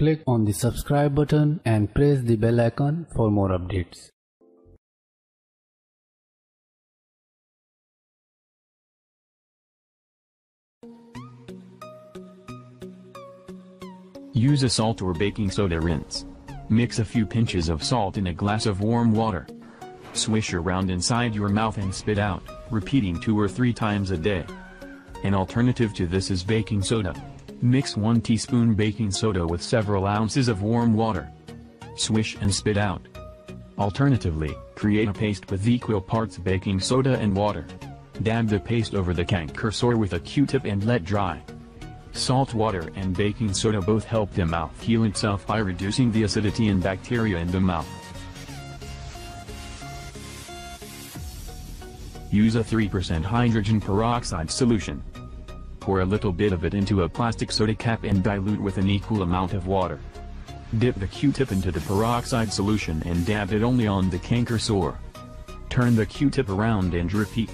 Click on the subscribe button and press the bell icon for more updates. Use a salt or baking soda rinse. Mix a few pinches of salt in a glass of warm water. Swish around inside your mouth and spit out, repeating 2 or 3 times a day. An alternative to this is baking soda. Mix 1 teaspoon baking soda with several ounces of warm water. Swish and spit out. Alternatively, create a paste with equal parts baking soda and water. Dab the paste over the canker sore with a Q-tip and let dry. Salt water and baking soda both help the mouth heal itself by reducing the acidity and bacteria in the mouth. Use a 3% hydrogen peroxide solution. Pour a little bit of it into a plastic soda cap and dilute with an equal amount of water. Dip the Q-tip into the peroxide solution and dab it only on the canker sore. Turn the Q-tip around and repeat.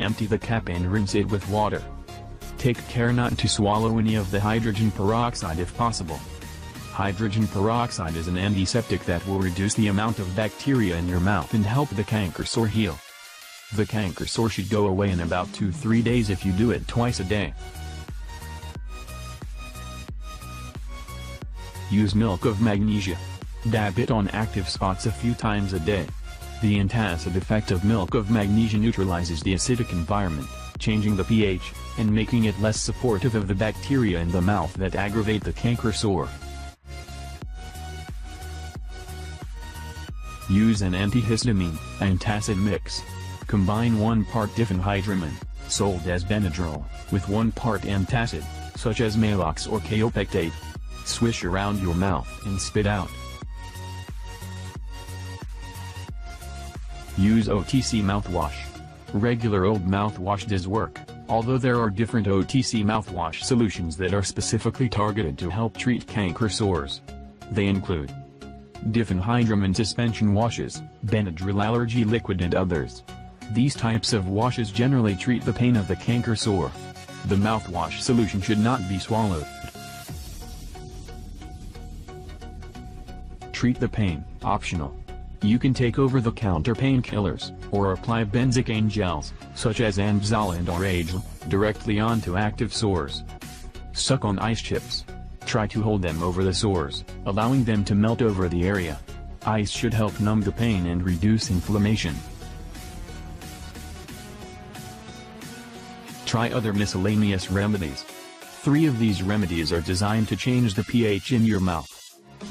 Empty the cap and rinse it with water. Take care not to swallow any of the hydrogen peroxide if possible. Hydrogen peroxide is an antiseptic that will reduce the amount of bacteria in your mouth and help the canker sore heal. The canker sore should go away in about 2-3 days if you do it twice a day. Use milk of magnesia. Dab it on active spots a few times a day. The antacid effect of milk of magnesia neutralizes the acidic environment, changing the pH, and making it less supportive of the bacteria in the mouth that aggravate the canker sore. Use an antihistamine, antacid mix. Combine 1 part diphenhydramine, sold as Benadryl, with 1 part antacid, such as Maalox or Kaopectate. Swish around your mouth and spit out. Use OTC mouthwash. Regular old mouthwash does work, although there are different OTC mouthwash solutions that are specifically targeted to help treat canker sores. They include diphenhydramine suspension washes, Benadryl allergy liquid and others. These types of washes generally treat the pain of the canker sore. The mouthwash solution should not be swallowed. Treat the pain, optional. You can take over-the-counter painkillers, or apply benzocaine gels, such as Anzol and/or Agel, directly onto active sores. Suck on ice chips. Try to hold them over the sores, allowing them to melt over the area. Ice should help numb the pain and reduce inflammation. Try other miscellaneous remedies. 3 of these remedies are designed to change the pH in your mouth.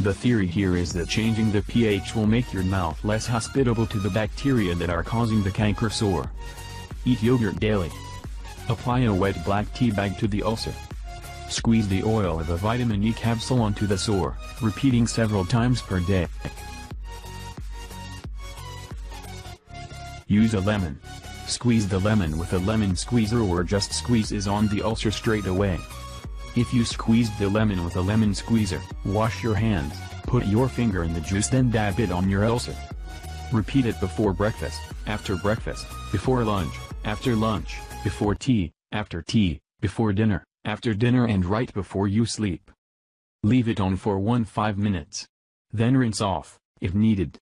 The theory here is that changing the pH will make your mouth less hospitable to the bacteria that are causing the canker sore. Eat yogurt daily. Apply a wet black tea bag to the ulcer. Squeeze the oil of a vitamin E capsule onto the sore, repeating several times per day. Use a lemon. Squeeze the lemon with a lemon squeezer or just squeeze it on the ulcer straight away. If you squeezed the lemon with a lemon squeezer, wash your hands, put your finger in the juice then dab it on your ulcer. Repeat it before breakfast, after breakfast, before lunch, after lunch, before tea, after tea, before dinner, after dinner and right before you sleep. Leave it on for 1-5 minutes. Then rinse off, if needed.